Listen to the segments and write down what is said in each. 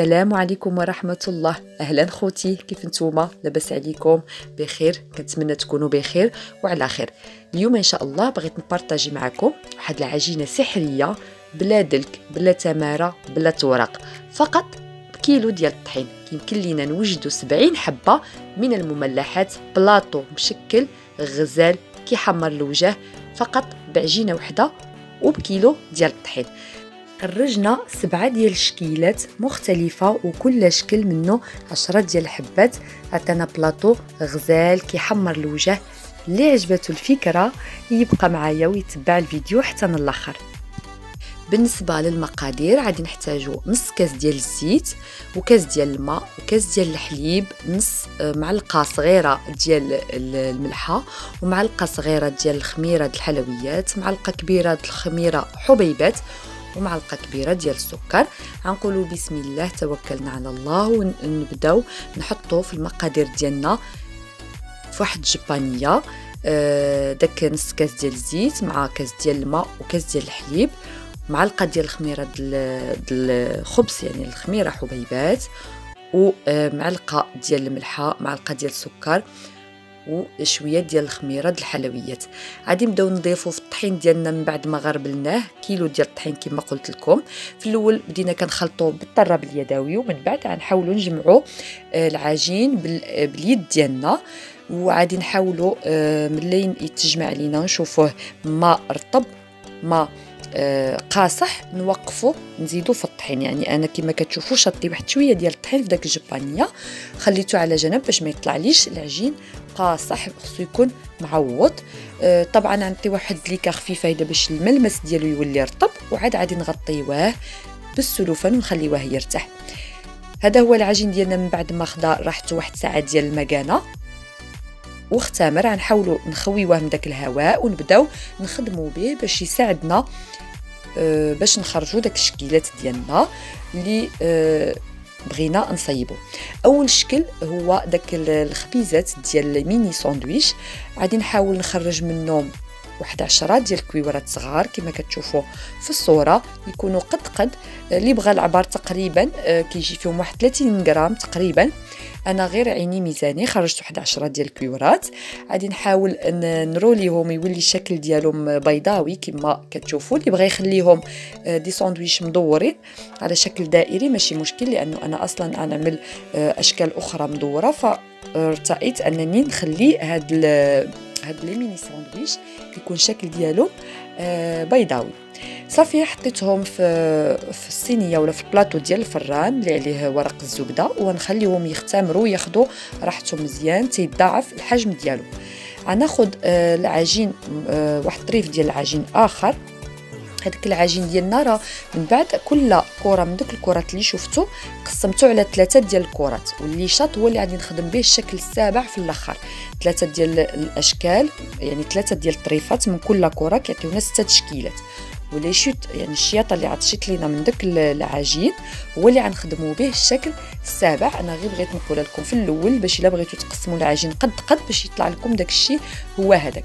السلام عليكم ورحمه الله. اهلا خوتي، كيف نتوما؟ لاباس عليكم؟ بخير، كنتمنى تكونوا بخير وعلى خير. اليوم ان شاء الله بغيت نبارطاجي معكم واحد العجينه سحريه بلا دلك بلا تماره بلا توراق، فقط بكيلو ديال الطحين يمكن لينا نوجدوا 70 حبه من المملحات، بلاطو مشكل غزال كيحمر الوجه، فقط بعجينه وحده وبكيلو ديال الطحين. خرجنا 7 ديال الشكيلات مختلفه وكل شكل منه 10 ديال الحبات، عطانا بلاطو غزال كيحمر الوجه. اللي عجبته الفكره يبقى معايا ويتبع الفيديو حتى للاخر. بالنسبه للمقادير غادي نحتاجوا نص كاس ديال الزيت وكاس ديال الماء وكاس ديال الحليب، نص معلقه صغيره ديال الملحه ومعلقه صغيره ديال الخميره ديال الحلويات، معلقه كبيره ديال الخميره حبيبات، ومعلقه كبيره ديال السكر. غنقولوا بسم الله توكلنا على الله ونبداو نحطوا في المقادير ديالنا في واحد الجبانيه داك نص كاس ديال الزيت مع كاس ديال الماء وكاس ديال الحليب، معلقه ديال الخميره ديال الخبز يعني الخميره حبيبات، ومعلقه ديال الملحه، معلقه ديال السكر، وشويه ديال الخميره ديال الحلويات. غادي نبداو نضيفو في الطحين ديالنا من بعد ما غربلناه. كيلو ديال الطحين كما قلت لكم، في الاول بدينا كنخلطوه بالطراب اليدوي ومن بعد غنحاولوا نجمعوا العجين باليد ديالنا، وغادي نحاولوا ملي يتجمع لينا نشوفوه ما رطب ما قاصح نوقفو نزيدو في الطحين. يعني انا كما كتشوفوا شطي واحد شويه ديال الطحين في داك الجبانيه، خليته على جنب باش ما يطلعليش العجين قاصح، خصو يكون معوض. طبعا غنعطي واحد ليكه خفيفه هدا باش الملمس ديالو يولي رطب، وعاد غادي نغطيوه بالسلوفان ونخليوه يرتاح. هذا هو العجين ديالنا من بعد ما خدا راحته واحد ساعه ديال المكانه واختمر. غنحاولوا نخويوه من داك الهواء ونبداو نخدموا به باش يساعدنا باش نخرجوا داك الشكيلات ديالنا اللي بغينا نصيبو. اول شكل هو داك الخبيزات ديال الميني ساندويتش، غادي نحاول نخرج منهم واحد 10 ديال الكويورات صغار كما كتشوفوا في الصوره، يكونوا قد اللي بغى العبار تقريبا كيجي فيهم واحد 30 غرام تقريبا. انا غير عيني ميزاني خرجت واحد 10 ديال الكويورات، غادي نحاول نروليهم يولي الشكل ديالهم بيضاوي كما كتشوفوا. اللي بغى يخليهم دي ساندويتش مدورين على شكل دائري ماشي مشكل، لانه انا اصلا غنعمل اشكال اخرى مدوره، فارتأيت انني نخلي هاد لي ميني ساندويتش يكون شكل ديالو بيضاوي. صافي حطيتهم في الصينيه ولا في البلاطو ديال الفران اللي عليه ورق الزبده، ونخليهم يختمروا وياخذوا راحتهم مزيان تيضاعف الحجم ديالو. غناخذ العجين واحد طريف ديال العجين اخر. هذاك العجين ديالنا راه من بعد كل كره من دوك الكرات اللي شفتو قسمتو على 3 ديال الكرات، واللي شاط هو اللي غادي نخدم به الشكل السابع في الاخر. 3 ديال الاشكال يعني 3 ديال الطريفات من كل كره كيعطيونا 6 تشكيلات، ولي شوت يعني الشياطه اللي عطشت لينا من داك العجين هو اللي غنخدموا به الشكل السابع. انا غير بغيت نقول لكم في الاول باش الا بغيتوا تقسموا العجين قد باش يطلع لكم داك الشيء هو هذاك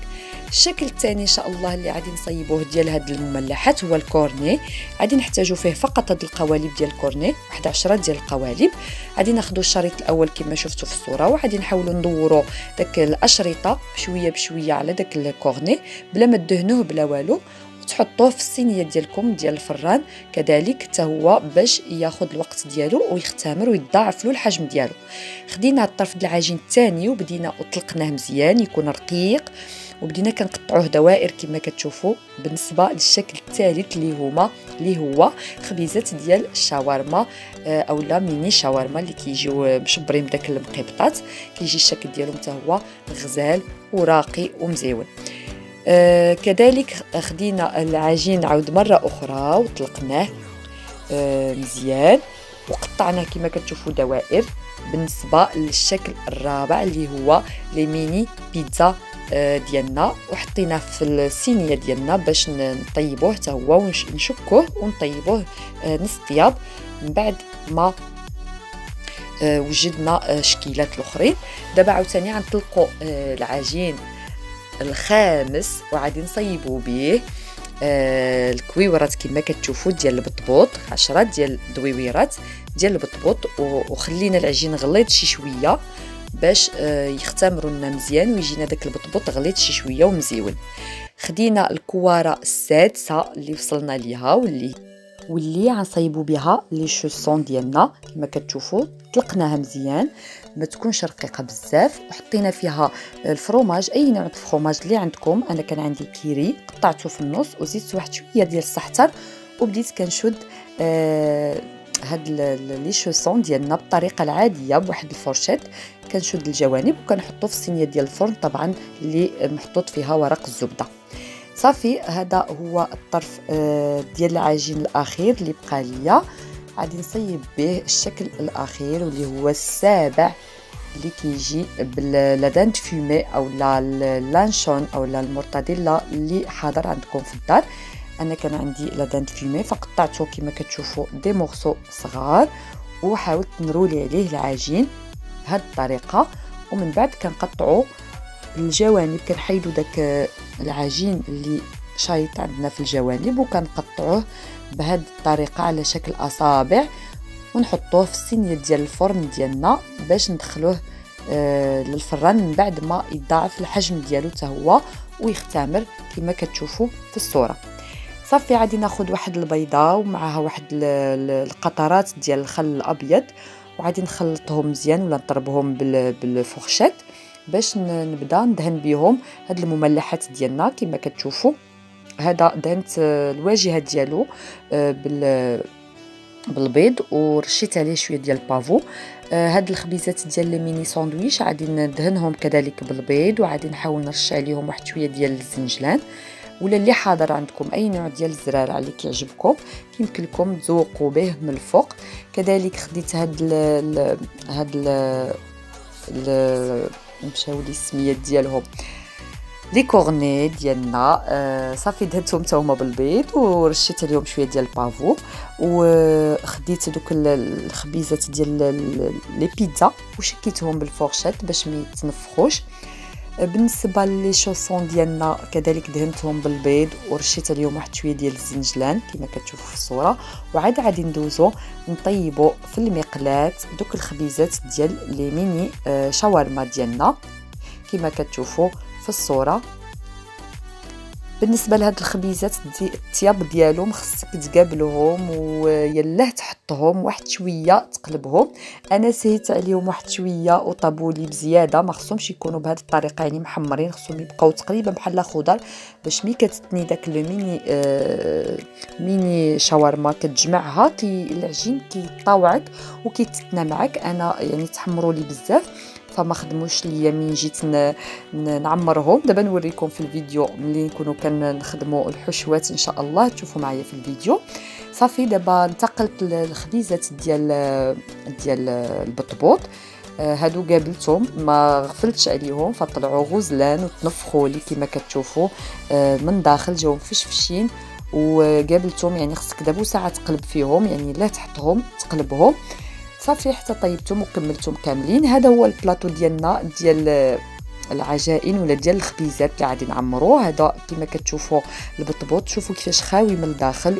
الشكل الثاني ان شاء الله اللي غادي نصيبوه ديال هاد المملحات. هو الكورني، غادي نحتاجوا فيه فقط هاد القوالب ديال الكورني، واحد 10 ديال القوالب. غادي ناخذوا الشريط الاول كما شفتوا في الصوره، وغادي نحاولوا ندوروا داك الاشرطه بشويه بشويه على داك الكورني بلا ما تدهنوه بلا والو، تحطوه في الصينيه ديالكم ديال الفران كذلك حتى هو باش ياخذ الوقت ديالو ويختمر ويتضاعف له الحجم ديالو. خدينا الطرف ديال العجين الثاني وبدينا اطلقناه مزيان يكون رقيق، وبدينا كنقطعوه دوائر كما كتشوفوا. بالنسبه للشكل الثالث اللي هو خبيزات ديال الشاورما اولا ميني شاورما اللي كيجيو مشبرين بداك المقبطات، كيجي الشكل ديالهم حتى هو غزال وراقي ومزيون. كذلك خدينا العجين عود مره اخرى وطلقناه مزيان وقطعناه كما كتشوفوا دوائر. بالنسبه للشكل الرابع اللي هو لي ميني بيتزا ديالنا، وحطيناه في الصينيه ديالنا باش نطيبوه حتى هو ونشكوه ونطيبوه نص طياب من بعد ما وجدنا شكيلات الاخرين. دابا عاوتاني غنطلقوا العجين الخامس وعادي نصيبو به الكويورات كما كتشوفوا ديال البطبوط، 10 ديال الدويويرات ديال البطبوط، وخلينا العجين غليظ شي شويه باش يختمروا لنا مزيان ويجينا داك البطبوط غليظ شي شويه ومزيون. خدينا الكواره السادسه اللي وصلنا ليها واللي غنصايبوا بها لي شوسون ديالنا كما كتشوفوا، طلقناها مزيان ما تكونش رقيقه بزاف، وحطينا فيها الفرماج اي نوع الفرماج اللي عندكم. انا كان عندي كيري قطعته في النص وزدت واحد شويه ديال السحتر، وبديت كنشد هاد لي شوسون ديالنا بالطريقه العاديه بواحد الفورشيت، كنشد الجوانب وكنحطو في الصينيه ديال الفرن طبعا اللي محطوط فيها ورق الزبده. صافي، هذا هو الطرف ديال العجين الاخير اللي بقى ليا، غادي نصيب به الشكل الاخير واللي هو السابع اللي كيجي باللادان فيمي او اللانشون او المرتديلا اللي حاضر عندكم في الدار. انا كان عندي لادان فيمي فقطعته كما كتشوفوا دي مورسو صغار وحاولت نرولي عليه العجين بهذه الطريقه، ومن بعد كنقطعوا الجوانب، كنحيدوا داك العجين اللي شايط عندنا في الجوانب وكنقطعوه بهذه الطريقه على شكل اصابع، ونحطوه في الصينيه ديال الفرن ديالنا باش ندخلوه للفران من بعد ما يضاعف الحجم ديالو حتى هو ويختمر كما كتشوفوا في الصوره. صافي، غادي ناخذ واحد البيضه ومعها واحد القطرات ديال الخل الابيض وغادي نخلطهم مزيان ولا نضربهم بالفورشيت باش نبدا ندهن بهم هاد المملحات ديالنا. كما كتشوفوا هذا دهنت الواجهه ديالو بالبيض ورشيت عليه شويه ديال البافو. هاد الخبيزات ديال لي ميني ساندويتش غادي ندهنهم كذلك بالبيض، وغادي نحاول نرش عليهم واحد شويه ديال الزنجلان ولا اللي حاضر عندكم اي نوع ديال الزرارة اللي كيعجبكم يمكن لكم تذوقوا به من الفوق. كذلك خديت هاد مشاو لي السميات ديالهم لي كورني ديالنا. صافي، دهنتهم حتى هما بالبيض ورشيت عليهم شويه ديال البافو، وخديت دوك الخبيزات ديال لي بيتزا وشكيتهم بالفورشيت باش ما يتنفخوش. بالنسبه لي شوسون ديالنا كذلك دهنتهم بالبيض ورشيت عليهم واحد شويه ديال الزنجلان كما كتشوفوا في الصوره، وعاد غادي ندوزو نطيبوا في المقلاه دوك الخبيزات ديال لي ميني شاورما ديالنا كما كتشوفوا في الصوره. بالنسبه لهاد الخبيزات الطياب ديالهم خصك تقابلهم ويلاه تحطهم واحد شويه تقلبهم. انا سهيت عليهم واحد شويه وطابوا لي بزياده، ما خصهمش يكونوا بهذه الطريقه يعني محمرين، خصهم يبقاو تقريبا بحال خضر باش ملي كتتني داك لو ميني ميني شاورما كتجمعها العجين كيطاوعك وكيتتنى معك. انا يعني تحمروا لي بزاف فما خدموش ليا من جيت نعمرهم. دابا نوريكم في الفيديو ملي نكونوا كنخدموا الحشوات ان شاء الله، تشوفوا معايا في الفيديو. صافي، دابا انتقلت للخبيزات ديال البطبوط. هادو قابلتهم ما غفلتش عليهم فطلعوا غزلان وتنفخوا لي كما كتشوفوا من داخل جاهم فشفشين وقابلتهم، يعني خصك دابا ساعه تقلب فيهم يعني لا تحطهم تقلبهم. صافي، حتى طيبتهم وكملتهم كاملين. هذا هو البلاطو ديالنا ديال العجائن ولا ديال الخبيزات اللي غادي نعمروه. هذا كما كتشوفوا البطبوط، شوفوا كيفاش خاوي من الداخل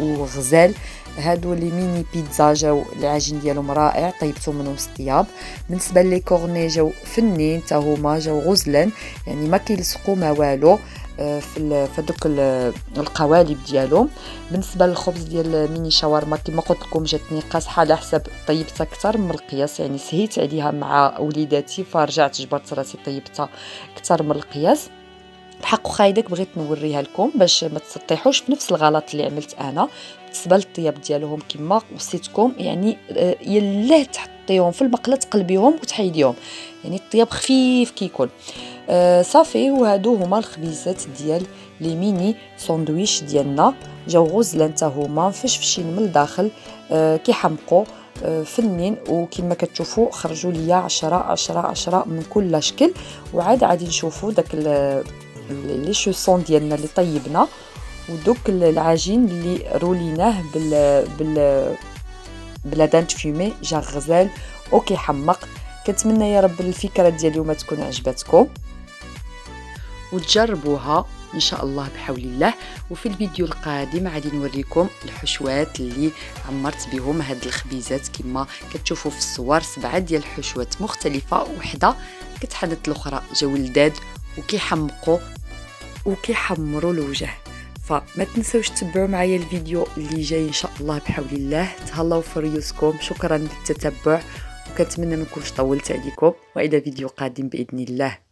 وغزال. هادو لي ميني بيتزا جاو العجين ديالهم رائع، طيبتهم من وسط الطياب. بالنسبه لي كورني جاو فنين حتى هما، جاو غزلان يعني ما كيلصقوا ما والو في دوك القوالب ديالهم. بالنسبه للخبز ديال ميني شاورما كما قلت لكم جاتني قاصحه على حسب طيبتها اكثر من القياس، يعني سهيت عليها مع وليداتي فرجعت جبرت راسي طيبتها اكثر من القياس. الحق وخا يدك بغيت نوريها لكم باش ما تسطيحوش في نفس الغلط اللي عملت انا. بالنسبه للطياب ديالهم كما وصيتكم يعني يلاه تحطيهم في المقله تقلبيهم وتحيديهم، يعني الطياب خفيف كيكون. صافي، وهادو هما الخبيزات ديال لي ميني ساندويتش ديالنا، جاو غزلان حتى هما فشفشين من الداخل كيحمقوا فنين. وكما كتشوفوا خرجوا ليا 10 10 10 من كل شكل، وعاد غادي نشوفوا داك لي شوسون ديالنا اللي طيبنا ودوك العجين اللي روليناه بلادانت فيمي جا غزال وكيحمق. كنتمنى يا رب الفكره ديال اليوم تكون عجبتكم وتجربوها ان شاء الله بحول الله. وفي الفيديو القادم غادي نوريكم الحشوات اللي عمرت بهم هاد الخبيزات كما كتشوفوا في الصور. 7 ديال الحشوات مختلفه، وحده كتحدث الاخرى جاو لداد وكيحمقوا وكيحمروا الوجه. فما تنسوش تتبعوا معايا الفيديو اللي جاي ان شاء الله بحول الله. تهلاو في ريوسكم، شكرا للتتبع وكنتمنى ما نكونش طولت عليكم، والى فيديو قادم باذن الله.